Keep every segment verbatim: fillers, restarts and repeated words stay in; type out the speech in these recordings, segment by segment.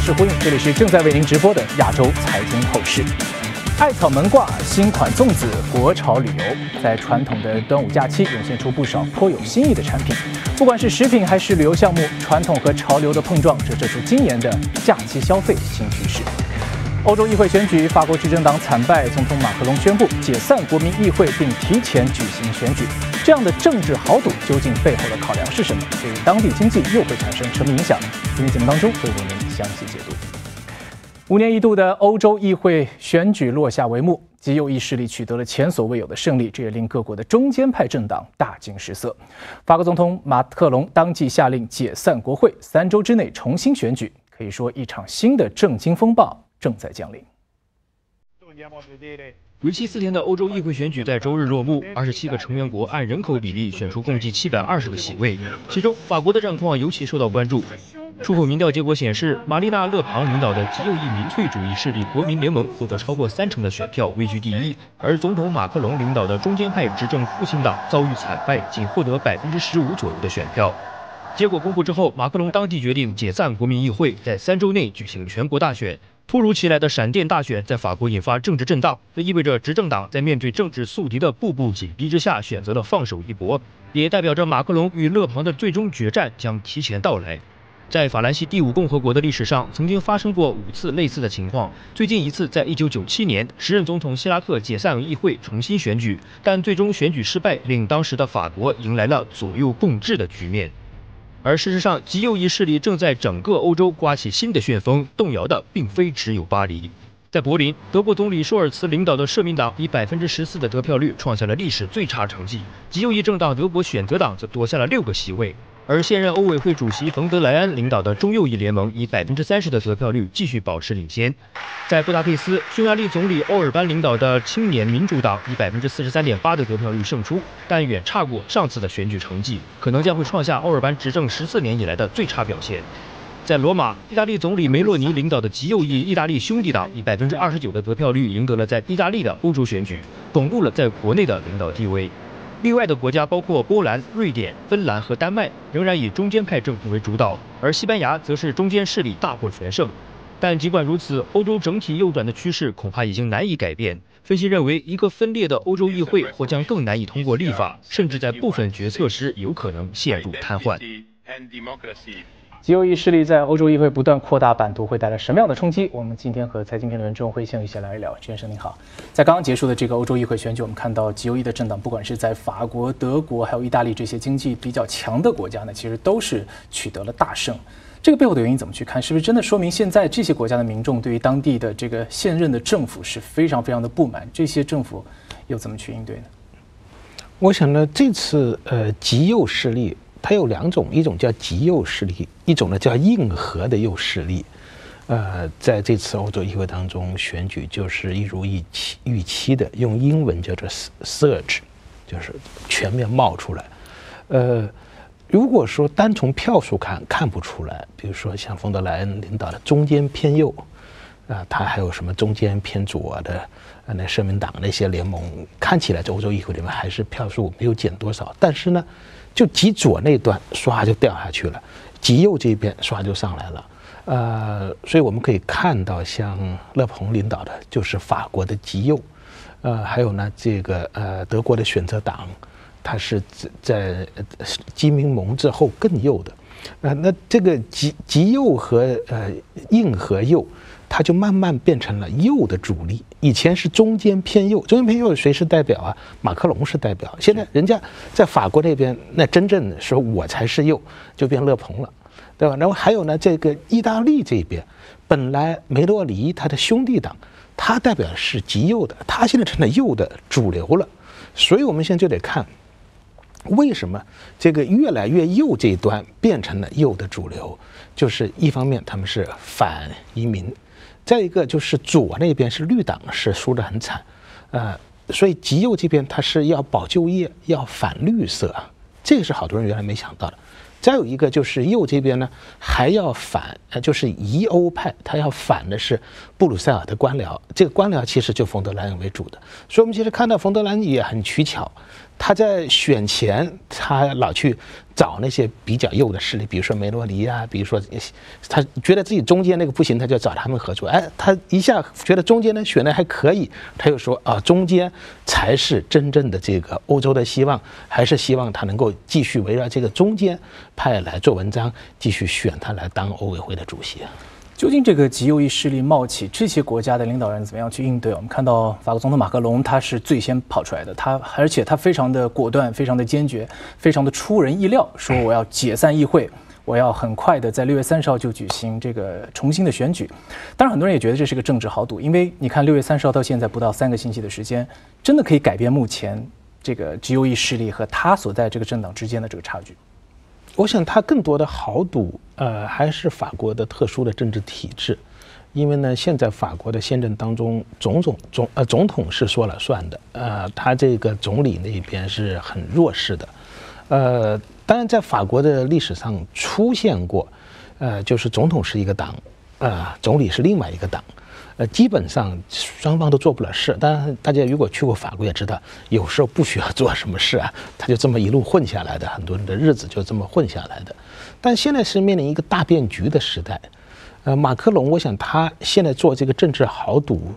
我是胡颖，这里是正在为您直播的亚洲财经透视。艾草门挂新款粽子国潮旅游，在传统的端午假期涌现出不少颇有新意的产品。不管是食品还是旅游项目，传统和潮流的碰撞，折射出今年的假期消费新趋势。 欧洲议会选举，法国执政党惨败，总统马克龙宣布解散国民议会并提前举行选举。这样的政治豪赌究竟背后的考量是什么？对于当地经济又会产生什么影响？今天节目当中会为您详细解读。五年一度的欧洲议会选举落下帷幕，极右翼势力取得了前所未有的胜利，这也令各国的中间派政党大惊失色。法国总统马克龙当即下令解散国会，三周之内重新选举。可以说，一场新的政经风暴 正在降临。为期四天的欧洲议会选举在周日落幕， 二十七个成员国按人口比例选出共计七百二十个席位，其中法国的战况尤其受到关注。初步民调结果显示，玛丽娜·勒庞领导的极右翼民粹主义势力国民联盟获得超过三成的选票，位居第一；而总统马克龙领导的中间派执政复兴党遭遇惨败，仅获得 百分之十五 左右的选票。 结果公布之后，马克龙当即决定解散国民议会，在三周内举行全国大选。突如其来的闪电大选在法国引发政治震荡，这意味着执政党在面对政治宿敌的步步紧逼之下，选择了放手一搏，也代表着马克龙与勒庞的最终决战将提前到来。在法兰西第五共和国的历史上，曾经发生过五次类似的情况，最近一次在一九九七年，时任总统希拉克解散议会重新选举，但最终选举失败，令当时的法国迎来了左右共治的局面。 而事实上，极右翼势力正在整个欧洲刮起新的旋风。动摇的并非只有巴黎，在柏林，德国总理舒尔茨领导的社民党以 百分之十四 的得票率创下了历史最差成绩，极右翼政党德国选择党则夺下了六个席位。而现任欧委会主席冯德莱恩领导的中右翼联盟以 百分之三十 的得票率继续保持领先。在布达佩斯，匈牙利总理欧尔班领导的青年民主党以 百分之四十三点八 的得票率胜出，但远差过上次的选举成绩，可能将会创下欧尔班执政十四年以来的最差表现。在罗马，意大利总理梅洛尼领导的极右翼意大利兄弟党以 百分之二十九 的得票率赢得了在意大利的欧洲选举，巩固了在国内的领导地位。 另外的国家包括波兰、瑞典、芬兰和丹麦，仍然以中间派政府为主导，而西班牙则是中间势力大获全胜。但尽管如此，欧洲整体右转的趋势恐怕已经难以改变。分析认为，一个分裂的欧洲议会或将更难以通过立法，甚至在部分决策时有可能陷入瘫痪。极右翼势力在欧洲议会不断扩大版图，会带来什么样的冲击？我们今天和财经评论周慧庆一起来聊。周先生您好，在刚刚结束的这个欧洲议会选举，我们看到极右翼的政党，不管是在法国、德国，还有意大利这些经济比较强的国家呢，其实都是取得了大胜。这个背后的原因怎么去看？是不是真的说明现在这些国家的民众对于当地的这个现任的政府是非常非常的不满？这些政府又怎么去应对呢？我想呢，这次呃极右势力 它有两种，一种叫极右势力，一种呢叫硬核的右势力。呃，在这次欧洲议会当中，选举就是一如预期预期的，用英文叫做 surge， 就是全面冒出来。呃，如果说单从票数看看不出来，比如说像冯德莱恩领导的中间偏右，啊、呃，他还有什么中间偏左的，呃，那社民党那些联盟，看起来在欧洲议会里面还是票数没有减多少，但是呢， 就极左那段唰就掉下去了，极右这边唰就上来了，呃，所以我们可以看到，像勒庞领导的就是法国的极右，呃，还有呢这个呃德国的选择党，它是在基民盟之后更右的，呃，那这个极极右和呃硬和右，它就慢慢变成了右的主力。 以前是中间偏右，中间偏右谁是代表啊？马克龙是代表。现在人家在法国那边，那真正说我才是右，就变勒庞了，对吧？然后还有呢，这个意大利这边，本来梅洛尼他的兄弟党，他代表是极右的，他现在成了右的主流了。所以我们现在就得看，为什么这个越来越右这一端变成了右的主流？就是一方面他们是反移民。 再一个就是左那边是绿党是输得很惨，呃，所以极右这边他是要保就业，要反绿色，这个是好多人原来没想到的。再有一个就是右这边呢还要反，呃，就是疑欧派，他要反的是布鲁塞尔的官僚，这个官僚其实就冯德莱恩为主的。所以我们其实看到冯德莱恩也很取巧，他在选前他老去找那些比较右的势力，比如说梅洛尼啊，比如说他觉得自己中间那个不行，他就找他们合作。哎，他一下觉得中间呢选的还可以，他又说啊，中间才是真正的这个欧洲的希望，还是希望他能够继续围绕这个中间派来做文章，继续选他来当欧委会的主席啊。 究竟这个极右翼势力冒起，这些国家的领导人怎么样去应对？我们看到法国总统马克龙，他是最先跑出来的，他而且他非常的果断，非常的坚决，非常的出人意料，说我要解散议会，我要很快的在六月三十号就举行这个重新的选举。当然，很多人也觉得这是个政治豪赌，因为你看六月三十号到现在不到三个星期的时间，真的可以改变目前这个极右翼势力和他所在这个政党之间的这个差距。 我想，他更多的豪赌，呃，还是法国的特殊的政治体制，因为呢，现在法国的宪政当中，总总总呃总统是说了算的，呃，他这个总理那边是很弱势的，呃，当然在法国的历史上出现过，呃，就是总统是一个党，呃，总理是另外一个党。 呃，基本上双方都做不了事。当然，大家如果去过法国也知道，有时候不需要做什么事啊，他就这么一路混下来的，很多人的日子就这么混下来的。但现在是面临一个大变局的时代。呃，马克龙，我想他现在做这个政治豪赌，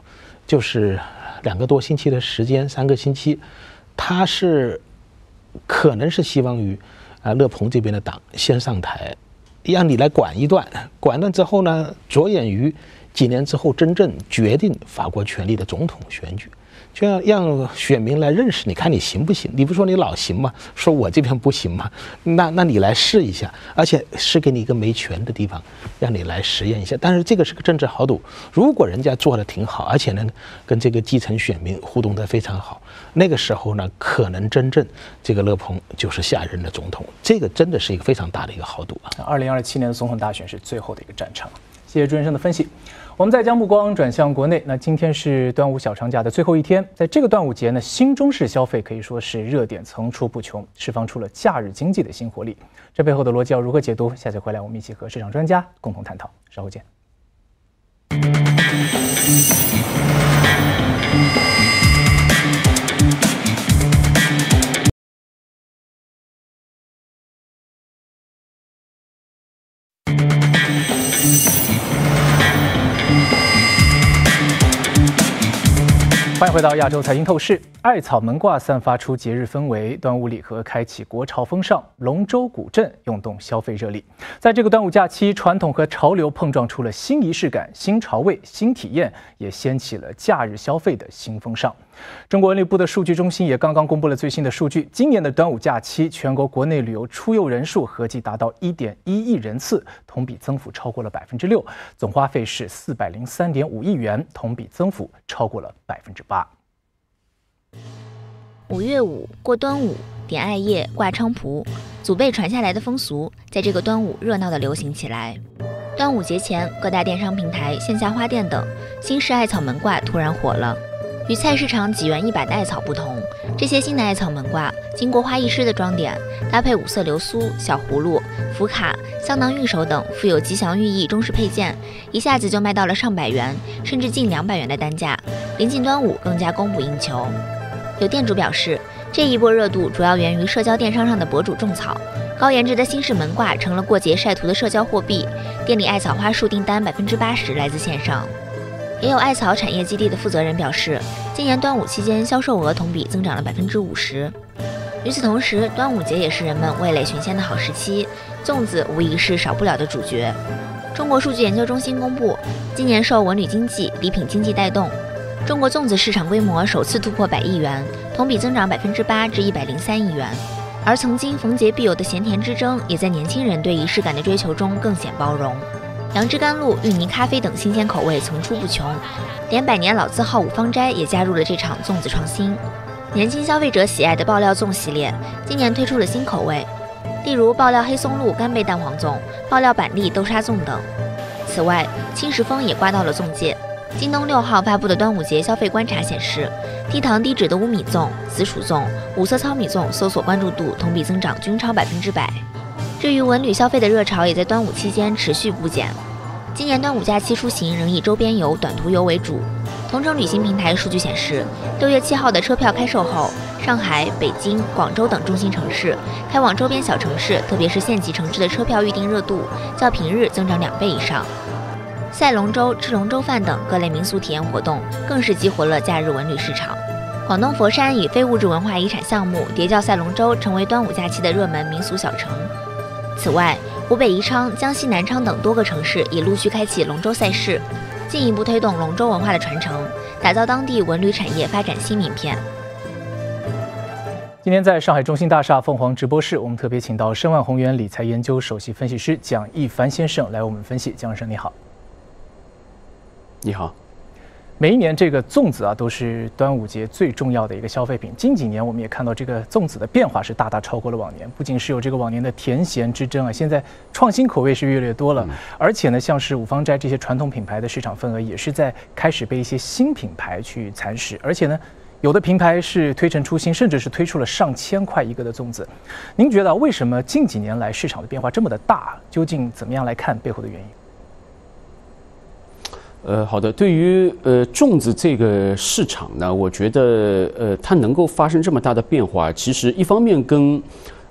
就是两个多星期的时间，三个星期，他是可能是希望于啊勒庞这边的党先上台，让你来管一段，管了之后呢，着眼于。 几年之后，真正决定法国权力的总统选举，就要让选民来认识你，看你行不行？你不说你老行吗？说我这边不行吗？那那你来试一下，而且是给你一个没权的地方，让你来实验一下。但是这个是个政治豪赌，如果人家做的挺好，而且呢跟这个基层选民互动得非常好，那个时候呢，可能真正这个勒庞就是下任的总统。这个真的是一个非常大的一个豪赌啊！二零二七年的总统大选是最后的一个战场。谢谢朱先生的分析。 我们再将目光转向国内，那今天是端午小长假的最后一天，在这个端午节呢，新中式消费可以说是热点层出不穷，释放出了假日经济的新活力。这背后的逻辑要如何解读？下节回来我们一起和市场专家共同探讨，稍后见。欢迎回到亚洲财经透视。艾草门挂散发出节日氛围，端午礼盒开启国潮风尚，龙舟古镇涌动消费热力。在这个端午假期，传统和潮流碰撞出了新仪式感、新潮味、新体验，也掀起了假日消费的新风尚。中国文旅部的数据中心也刚刚公布了最新的数据，今年的端午假期，全国国内旅游出游人数合计达到 一点一亿人次，同比增幅超过了 百分之六， 总花费是 四百零三点五亿元，同比增幅超过了 百分之八。 五月五过端午，点艾叶、挂菖蒲，祖辈传下来的风俗，在这个端午热闹地流行起来。端午节前，各大电商平台、线下花店等新式艾草门挂突然火了。与菜市场几元一把的艾草不同，这些新的艾草门挂经过花艺师的装点，搭配五色流苏、小葫芦、福卡、香囊玉手等富有吉祥寓意中式配件，一下子就卖到了上百元，甚至近两百元的单价。 临近端午，更加供不应求。有店主表示，这一波热度主要源于社交电商上的博主种草，高颜值的新式门挂成了过节晒图的社交货币。店里艾草花束订单 百分之八十 来自线上。也有艾草产业基地的负责人表示，今年端午期间销售额同比增长了 百分之五十。与此同时，端午节也是人们味蕾寻鲜的好时期，粽子无疑是少不了的主角。中国数据研究中心公布，今年受文旅经济、礼品经济带动。 中国粽子市场规模首次突破百亿元，同比增长百分之八至一百零三亿元。而曾经逢节必有的咸甜之争，也在年轻人对仪式感的追求中更显包容。杨枝甘露、芋泥咖啡等新鲜口味层出不穷，连百年老字号五芳斋也加入了这场粽子创新。年轻消费者喜爱的爆料粽系列，今年推出了新口味，例如爆料黑松露干贝蛋黄粽、爆料板栗豆沙粽等。此外，轻食风也刮到了粽界。 京东六号发布的端午节消费观察显示，低糖低脂的乌米粽、紫薯粽、五色糙米粽搜索关注度同比增长均超百分之百。至于文旅消费的热潮也在端午期间持续不减。今年端午假期出行仍以周边游、短途游为主。同程旅行平台数据显示，六月七号的车票开售后，上海、北京、广州等中心城市，开往周边小城市，特别是县级城市的车票预订热度较平日增长两倍以上。赛龙舟、吃龙舟饭等各类民俗体验活动，更是激活了假日文旅市场。广东佛山以非物质文化遗产项目叠教赛龙舟，成为端午假期的热门民俗小城。此外，湖北宜昌、江西南昌等多个城市也陆续开启龙舟赛事，进一步推动龙舟文化的传承，打造当地文旅产业发展新名片。今天在上海中心大厦凤凰直播室，我们特别请到申万宏源理财研究首席分析师蒋一凡先生来为我们分析。蒋先生，你好。你好。每一年这个粽子啊，都是端午节最重要的一个消费品。近几年我们也看到这个粽子的变化是大大超过了往年，不仅是有这个往年的甜咸之争啊，现在创新口味是越来越多了，而且呢，像是五芳斋这些传统品牌的市场份额也是在开始被一些新品牌去蚕食，而且呢，有的品牌是推陈出新，甚至是推出了上千块一个的粽子。您觉得为什么近几年来市场的变化这么的大？究竟怎么样来看背后的原因？呃，好的。对于呃粽子这个市场呢，我觉得呃它能够发生这么大的变化，其实一方面跟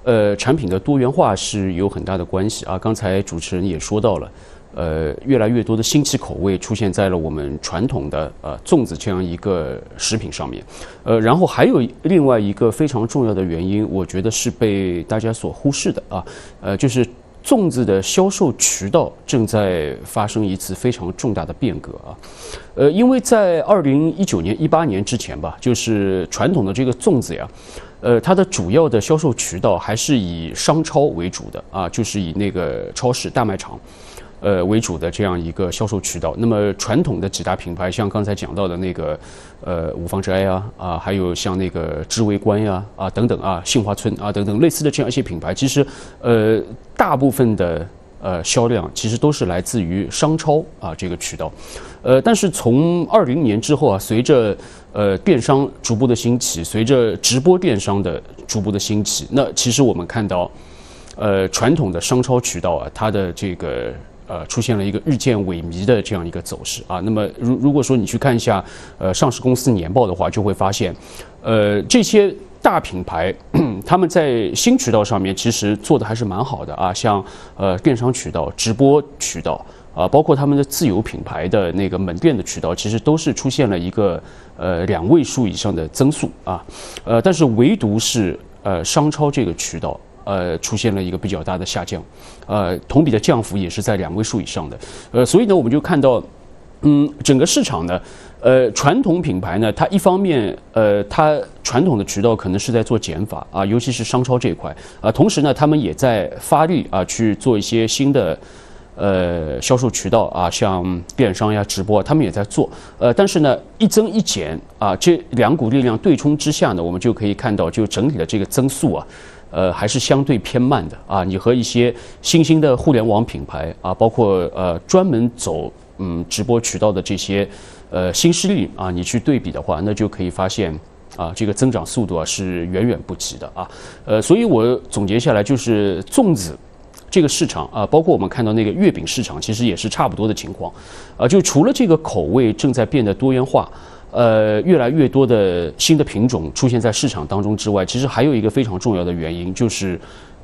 呃产品的多元化是有很大的关系啊。刚才主持人也说到了，呃，越来越多的新奇口味出现在了我们传统的呃粽子这样一个食品上面。呃，然后还有另外一个非常重要的原因，我觉得是被大家所忽视的啊，呃，就是。粽子的销售渠道正在发生一次非常重大的变革啊，呃，因为在二零一九年、一八年之前吧，就是传统的这个粽子呀，呃，它的主要的销售渠道还是以商超为主的啊，就是以那个超市、大卖场，呃为主的这样一个销售渠道。那么传统的几大品牌，像刚才讲到的那个，呃，五芳斋呀，啊，还有像那个知为观呀，啊等等啊，杏花村啊等等类似的这样一些品牌，其实，呃。大部分的呃销量其实都是来自于商超啊这个渠道，呃，但是从二零年之后啊，随着呃电商逐步的兴起，随着直播电商的逐步的兴起，那其实我们看到，呃，传统的商超渠道啊，它的这个呃出现了一个日渐萎靡的这样一个走势啊。那么如如果说你去看一下呃上市公司年报的话，就会发现，呃这些。大品牌他们在新渠道上面其实做的还是蛮好的啊，像呃电商渠道、直播渠道啊、呃，包括他们的自有品牌的那个门店的渠道，其实都是出现了一个呃两位数以上的增速啊，呃，但是唯独是呃商超这个渠道。呃，出现了一个比较大的下降，呃，同比的降幅也是在两位数以上的，呃，所以呢，我们就看到。嗯，整个市场呢，呃，传统品牌呢，它一方面，呃，它传统的渠道可能是在做减法啊，尤其是商超这一块啊，同时呢，他们也在发力啊，去做一些新的，呃，销售渠道啊，像电商呀、直播啊，他们也在做，呃，但是呢，一增一减啊，这两股力量对冲之下呢，我们就可以看到，就整体的这个增速啊。呃，还是相对偏慢的啊。你和一些新兴的互联网品牌啊，包括呃专门走嗯直播渠道的这些呃新势力啊，你去对比的话，那就可以发现啊，这个增长速度啊是远远不及的啊。呃，所以我总结下来就是粽子这个市场啊，包括我们看到那个月饼市场，其实也是差不多的情况啊。就除了这个口味正在变得多元化。呃，越来越多的新的品种出现在市场当中之外，其实还有一个非常重要的原因，就是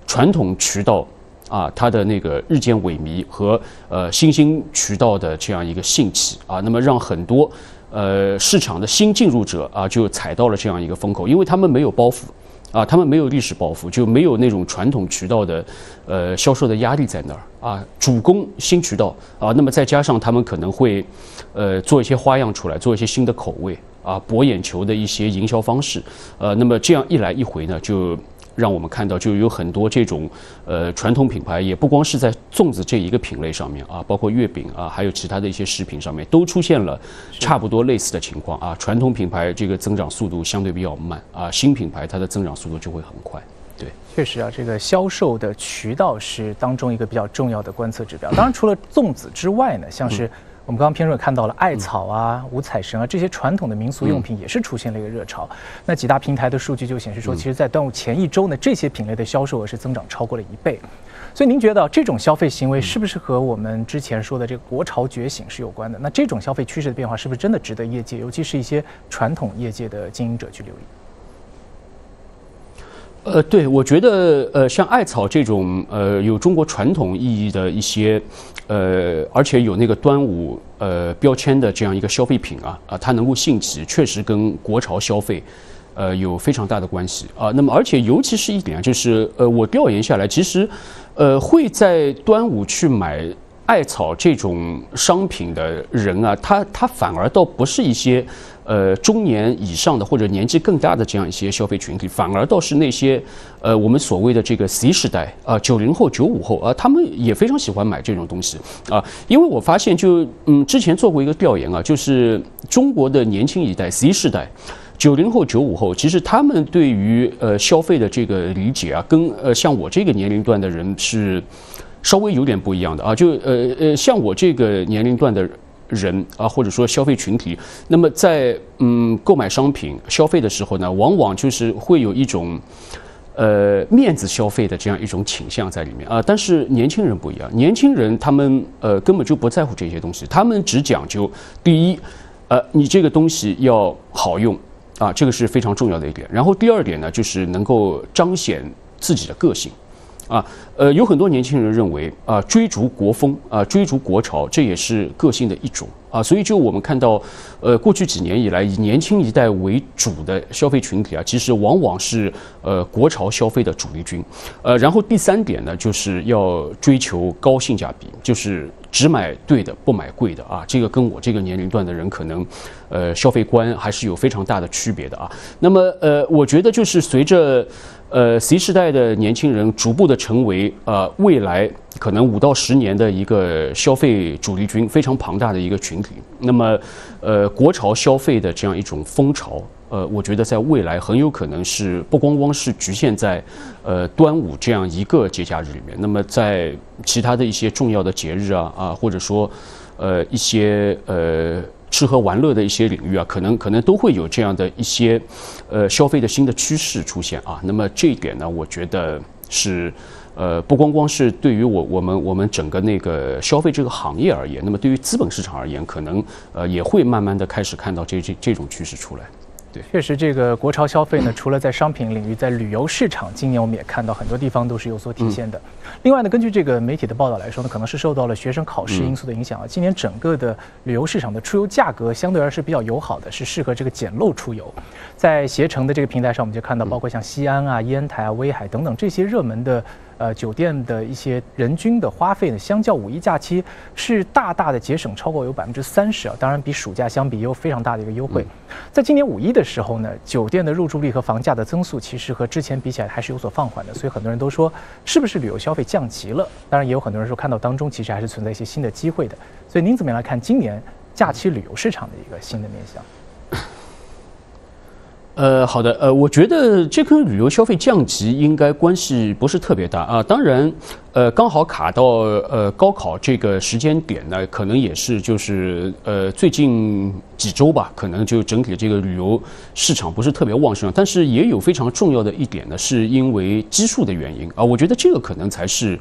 传统渠道啊，它的那个日渐萎靡和呃新兴渠道的这样一个兴起啊，那么让很多呃市场的新进入者啊，就踩到了这样一个风口，因为他们没有包袱。啊，他们没有历史包袱，就没有那种传统渠道的，呃，销售的压力在那儿啊。主攻新渠道啊，那么再加上他们可能会，呃，做一些花样出来，做一些新的口味啊，博眼球的一些营销方式，呃，那么这样一来一回呢，就让我们看到，就有很多这种，呃，传统品牌也不光是在粽子这一个品类上面啊，包括月饼啊，还有其他的一些食品上面，都出现了差不多类似的情况啊。传统品牌这个增长速度相对比较慢啊，新品牌它的增长速度就会很快。对，确实啊，这个销售的渠道是当中一个比较重要的观测指标。当然，除了粽子之外呢，像是。我们刚刚片中也看到了艾草啊、五彩绳啊这些传统的民俗用品也是出现了一个热潮。那几大平台的数据就显示说，其实，在端午前一周呢，这些品类的销售额是增长超过了一倍。所以您觉得这种消费行为是不是和我们之前说的这个国潮觉醒是有关的？那这种消费趋势的变化是不是真的值得业界，尤其是一些传统业界的经营者去留意？呃，对，我觉得呃，像艾草这种呃有中国传统意义的一些，呃，而且有那个端午呃标签的这样一个消费品啊啊，它能够兴起，确实跟国潮消费，呃，有非常大的关系啊。那么，而且尤其是一点就是呃，我调研下来，其实，呃，会在端午去买艾草这种商品的人啊，他他反而倒不是一些。 呃，中年以上的或者年纪更大的这样一些消费群体，反而倒是那些，呃，我们所谓的这个 C 时代啊，九零后、九五后啊，他们也非常喜欢买这种东西啊，因为我发现就嗯，之前做过一个调研啊，就是中国的年轻一代 C 时代。 九零后、九五后，其实他们对于呃消费的这个理解啊，跟呃像我这个年龄段的人是稍微有点不一样的啊。就呃呃，像我这个年龄段的人啊，或者说消费群体，那么在嗯购买商品、消费的时候呢，往往就是会有一种呃面子消费的这样一种倾向在里面啊。但是年轻人不一样，年轻人他们呃根本就不在乎这些东西，他们只讲究第一，呃你这个东西要好用。 啊，这个是非常重要的一点。然后第二点呢，就是能够彰显自己的个性，啊，呃，有很多年轻人认为啊，追逐国风啊，追逐国潮，这也是个性的一种啊。所以就我们看到，呃，过去几年以来，以年轻一代为主的消费群体啊，其实往往是呃国潮消费的主力军。呃，然后第三点呢，就是要追求高性价比，就是。 只买对的，不买贵的啊！这个跟我这个年龄段的人可能，呃，消费观还是有非常大的区别的啊。那么，呃，我觉得就是随着，呃 ，C 世代的年轻人逐步的成为呃未来可能五到十年的一个消费主力军，非常庞大的一个群体。那么，呃，国潮消费的这样一种风潮。 呃，我觉得在未来很有可能是不光光是局限在，呃，端午这样一个节假日里面。那么在其他的一些重要的节日啊啊，或者说，呃，一些呃吃喝玩乐的一些领域啊，可能可能都会有这样的一些，呃，消费的新的趋势出现啊。那么这一点呢，我觉得是。 呃，不光光是对于我我们我们整个那个消费这个行业而言，那么对于资本市场而言，可能呃也会慢慢的开始看到这这这种趋势出来。对，确实，这个国潮消费呢，除了在商品领域，在旅游市场，今年我们也看到很多地方都是有所体现的。嗯、另外呢，根据这个媒体的报道来说呢，可能是受到了学生考试因素的影响啊，嗯、今年整个的旅游市场的出游价格相对而言是比较友好的，是适合这个简陋出游。在携程的这个平台上，我们就看到，包括像西安啊、烟台啊、威海等等这些热门的。 呃，酒店的一些人均的花费呢，相较五一假期是大大的节省，超过有百分之三十啊。当然，比暑假相比也有非常大的一个优惠。嗯、在今年五一的时候呢，酒店的入住率和房价的增速其实和之前比起来还是有所放缓的，所以很多人都说是不是旅游消费降级了？当然，也有很多人说看到当中其实还是存在一些新的机会的。所以您怎么样来看今年假期旅游市场的一个新的面向？ 呃，好的，呃，我觉得这跟旅游消费降级应该关系不是特别大啊。当然，呃，刚好卡到呃高考这个时间点呢，可能也是就是呃最近几周吧，可能就整体这个旅游市场不是特别旺盛。但是也有非常重要的一点呢，是因为基数的原因啊，我觉得这个可能才是。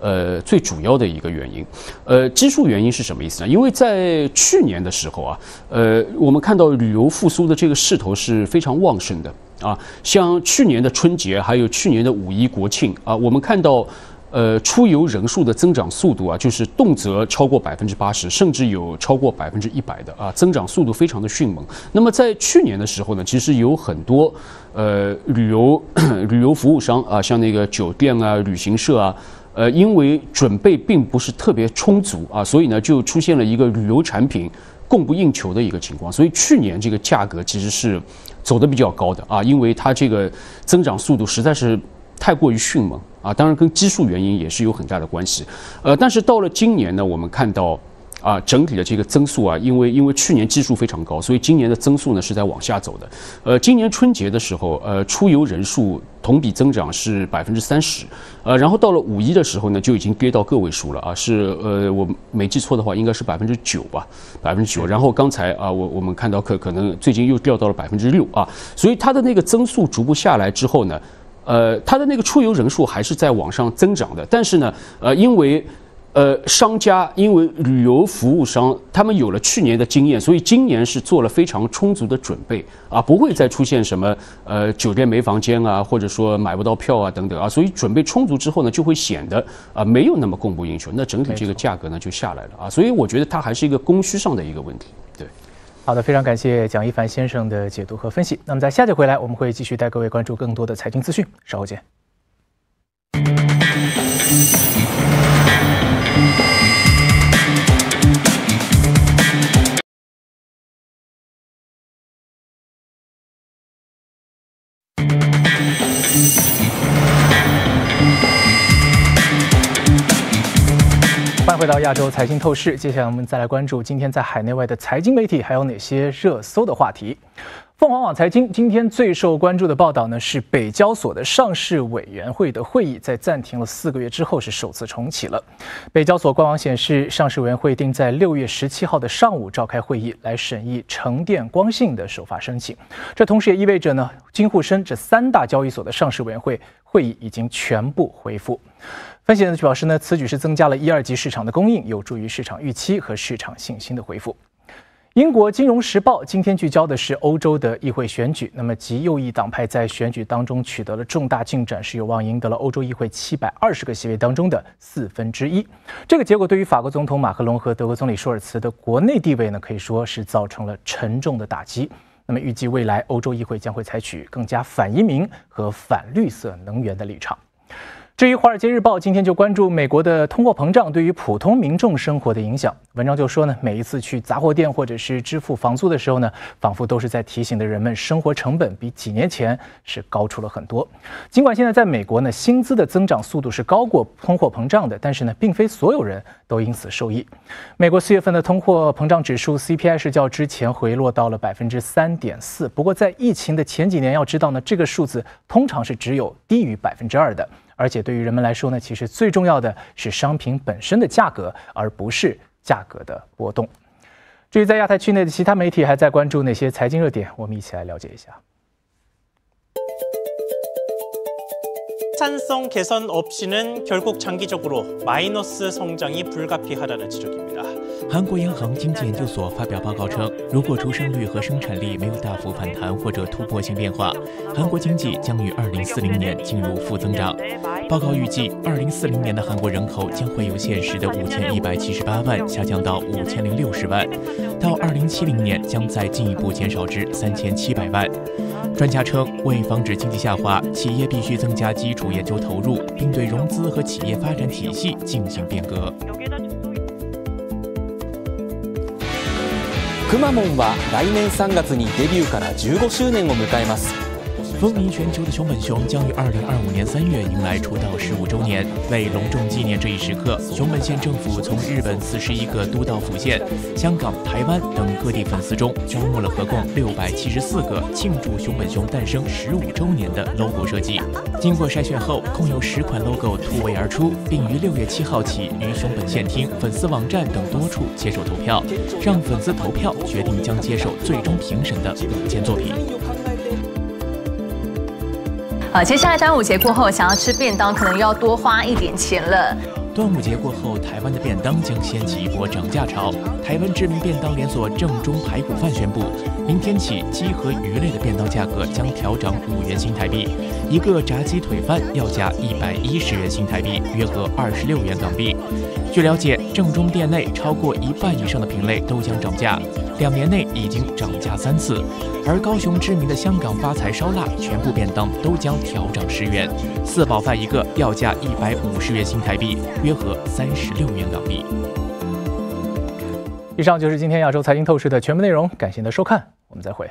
呃，最主要的一个原因，呃，基数原因是什么意思呢？因为在去年的时候啊，呃，我们看到旅游复苏的这个势头是非常旺盛的啊，像去年的春节，还有去年的五一国庆啊，我们看到，呃，出游人数的增长速度啊，就是动辄超过百分之八十，甚至有超过百分之一百的啊，增长速度非常的迅猛。那么在去年的时候呢，其实有很多呃旅游旅游服务商啊，像那个酒店啊、旅行社啊。 呃，因为准备并不是特别充足啊，所以呢，就出现了一个旅游产品供不应求的一个情况。所以去年这个价格其实是走得比较高的啊，因为它这个增长速度实在是太过于迅猛啊。当然，跟基数原因也是有很大的关系。呃，但是到了今年呢，我们看到啊，整体的这个增速啊，因为因为去年基数非常高，所以今年的增速呢是在往下走的。呃，今年春节的时候，呃，出游人数。 同比增长是百分之三十，呃，然后到了五一的时候呢，就已经跌到个位数了啊，是呃，我没记错的话，应该是百分之九吧，百分之九。然后刚才啊，我我们看到可可能最近又掉到了百分之六啊，所以它的那个增速逐步下来之后呢，呃，它的那个出游人数还是在往上增长的，但是呢，呃，因为呃，商家因为旅游服务商他们有了去年的经验，所以今年是做了非常充足的准备啊，不会再出现什么呃酒店没房间啊，或者说买不到票啊等等啊，所以准备充足之后呢，就会显得啊没有那么供不应求，那整体这个价格呢就下来了啊，所以我觉得它还是一个供需上的一个问题。对，好的，非常感谢蒋一凡先生的解读和分析。那么在下节回来，我们会继续带各位关注更多的财经资讯，稍后见。欢迎回到亚洲财经透视，接下来我们再来关注今天在海内外的财经媒体还有哪些热搜的话题。凤凰网财经今天最受关注的报道呢，是北交所的上市委员会的会议在暂停了四个月之后是首次重启了。北交所官网显示，上市委员会定在六月十七号的上午召开会议，来审议成电光信的首发申请。这同时也意味着呢，京沪深这三大交易所的上市委员会会议已经全部恢复。分析人士表示呢，此举是增加了一二级市场的供应，有助于市场预期和市场信心的恢复。英国金融时报今天聚焦的是欧洲的议会选举，那么极右翼党派在选举当中取得了重大进展，是有望赢得了欧洲议会七百二十个席位当中的四分之一。这个结果对于法国总统马克龙和德国总理舒尔茨的国内地位呢，可以说是造成了沉重的打击。那么预计未来欧洲议会将会采取更加反移民和反绿色能源的立场。至于《华尔街日报》今天就关注美国的通货膨胀对于普通民众生活的影响。文章就说呢，每一次去杂货店或者是支付房租的时候呢，仿佛都是在提醒的人们，生活成本比几年前是高出了很多。尽管现在在美国呢，薪资的增长速度是高过通货膨胀的，但是呢，并非所有人都因此受益。美国四月份的通货膨胀指数 C P I 是较之前回落到了 百分之三点四， 不过在疫情的前几年，要知道呢，这个数字通常是只有低于 百分之二 的。而且对于人们来说呢，其实最重要的是商品本身的价格，而不是价格的波动。至于在亚太区内的其他媒体还在关注哪些财经热点，我们一起来了解一下。 생산성 개선 없이는 결국 장기적으로 마이너스 성장이 불가피하다는 지적입니다. 한국인항공진지연구소发表报告称，如果出生率和生产力没有大幅反弹或者突破性变化，韩国经济将于二零四零年进入负增长。报告预计二零四零年的韩国人口将会有现实的五千一百七十八万，下降到五千零六十万。到二零七零年将在进一步减少至三千七百万。专家称，为防止经济下滑，企业必须增加基础研究投入， くまモンは来年三月にデビューから十五周年を迎えます。风靡全球的熊本熊将于二零二五年三月迎来出道十五周年。为隆重纪念这一时刻，熊本县政府从日本四十一个都道府县、香港、台湾等各地粉丝中招募了合共六百七十四个庆祝熊本熊诞生十五周年的 logo 设计。经过筛选后，共有十款 logo 突围而出，并于六月七号起于熊本县厅、粉丝网站等多处接受投票，让粉丝投票决定将接受最终评审的五件作品。 啊，接下来端午节过后，想要吃便当，可能又要多花一点钱了。端午节过后，台湾的便当将掀起一波涨价潮。台湾知名便当连锁正宗排骨饭宣布，明天起鸡和鱼类的便当价格将调涨五元新台币，一个炸鸡腿饭要价一百一十元新台币，约合二十六元港币。据了解，正宗店内超过一半以上的品类都将涨价。 两年内已经涨价三次，而高雄知名的香港发财烧腊全部便当都将调涨十元，四宝饭一个要价一百五十元新台币，约合三十六元港币。以上就是今天亚洲财经透视的全部内容，感谢您的收看，我们再会。